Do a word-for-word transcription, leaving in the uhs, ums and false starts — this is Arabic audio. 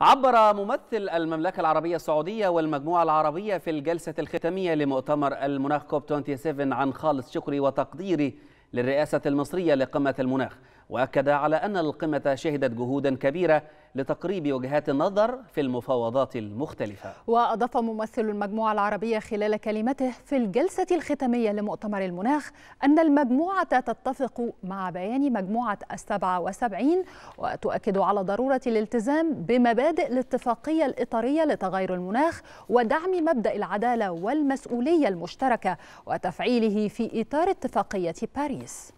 عبر ممثل المملكة العربية السعودية والمجموعة العربية في الجلسة الختامية لمؤتمر المناخ كوب سبعة وعشرين عن خالص شكري وتقديري للرئاسة المصرية لقمة المناخ، وأكد على أن القمة شهدت جهودا كبيرة لتقريب وجهات النظر في المفاوضات المختلفة. وأضاف ممثل المجموعة العربية خلال كلمته في الجلسة الختامية لمؤتمر المناخ أن المجموعة تتفق مع بيان مجموعة السبعة وسبعين وتؤكد على ضرورة الالتزام بمبادئ الاتفاقية الإطارية لتغير المناخ ودعم مبدأ العدالة والمسؤولية المشتركة وتفعيله في إطار اتفاقية باريس.